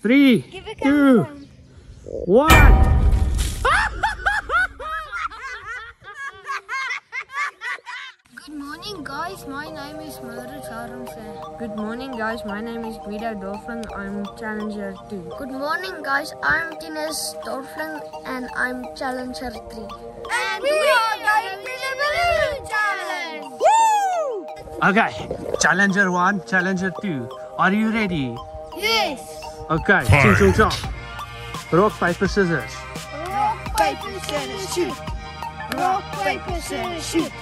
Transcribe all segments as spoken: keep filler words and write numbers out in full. three, two, one. Good morning, guys. My name is Madhuri Charamse. Good morning, guys. My name is Guido Dolphin. I'm Challenger two. Good morning, guys. I'm Tines Dolphin and I'm Challenger three. And we are going to the balloon challenge. Woo! Okay, Challenger one, Challenger two. Are you ready? Yes. Okay, ching chong chong. Rock, paper, scissors. Rock, paper, scissors, shoot. Rock, paper, scissors, shoot.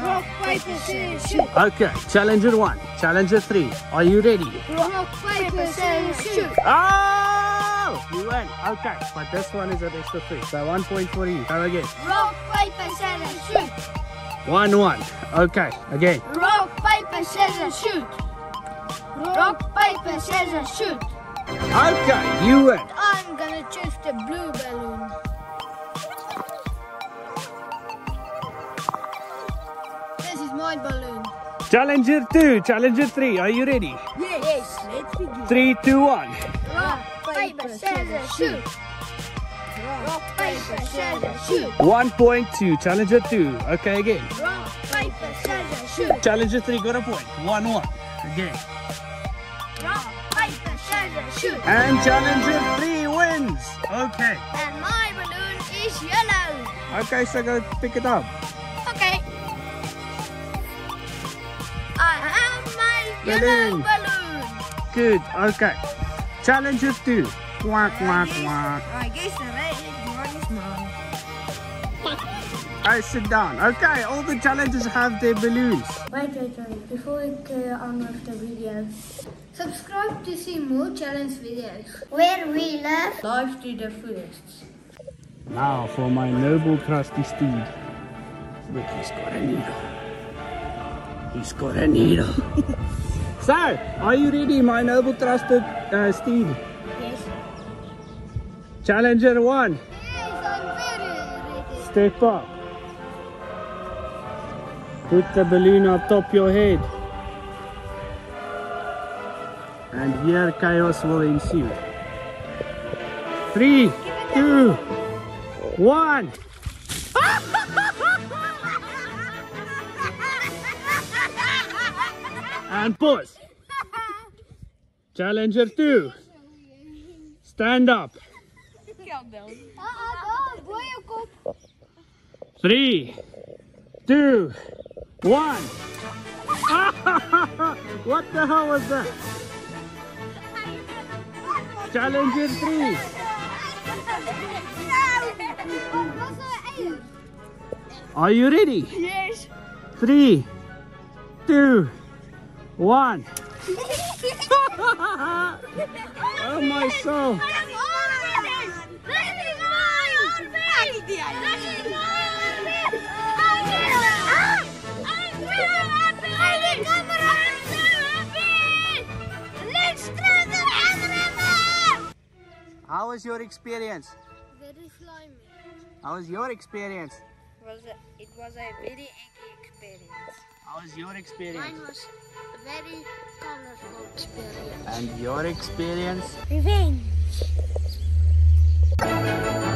Rock, paper, scissors, shoot. Okay, Challenger one, Challenger three. Are you ready? Rock, paper, scissors, shoot. Oh! You win. Okay, but this one is an extra three. So one point for you. Come again. Rock, paper, scissors, shoot. One, one. Okay, again. Rock, paper, scissors, shoot. Rock, paper, scissors, shoot. Okay, you win. I'm gonna choose the blue balloon. This is my balloon. Challenger two, Challenger three, are you ready? Yes, yes. Let's begin. Three, two, one. Rock, paper, scissors, shoot. Rock, paper, scissors, shoot. One point two, Challenger two. Okay, again. Rock, paper, scissors, shoot. Challenger three got a point. One, one. Again. Rock, paper, scissors, shoot. And Challenger three wins. Okay. And my balloon is yellow. Okay, so go pick it up. Okay. I have my balloon. Yellow balloon. Good. Okay. Challenger two. Quack, quack, quack. I guess the red one is mine. I sit down. Okay, all the challengers have their balloons. Wait, wait, wait. Before we carry on with the video, subscribe to see more challenge videos where we live life to the fullest. Now for my noble trusty steed. Look, he's got a needle. He's got a needle. So, are you ready, my noble trusted uh, steed? Yes. Challenger one. Yes, I'm very ready. Step up. Put the balloon on top your head. And here chaos will ensue. Three, two, one. And pause. Challenger two. Stand up. Three, two, one. What the hell was that? Challenger three. Are you ready? Yes. Three, two, one. Oh my soul. How was your experience? Very slimy. How was your experience? It was a, it was a very eggy experience. How was your experience? Mine was a very colorful experience. And your experience? Revenge.